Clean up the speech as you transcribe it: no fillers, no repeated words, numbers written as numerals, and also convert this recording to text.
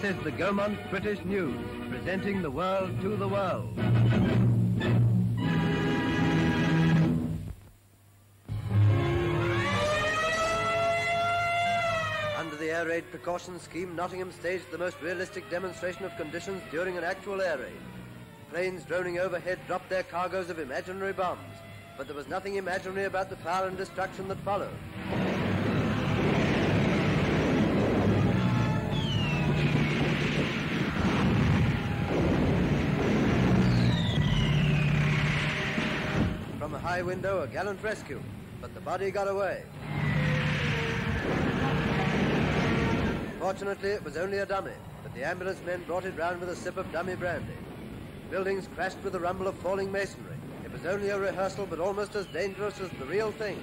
This is the Gaumont British News, presenting the world to the world. Under the air raid precaution scheme, Nottingham staged the most realistic demonstration of conditions during an actual air raid. Planes droning overhead dropped their cargoes of imaginary bombs, but there was nothing imaginary about the fire and destruction that followed. From a high window, a gallant rescue, but the body got away. Fortunately, it was only a dummy, but the ambulance men brought it round with a sip of dummy brandy. Buildings crashed with the rumble of falling masonry. It was only a rehearsal, but almost as dangerous as the real thing.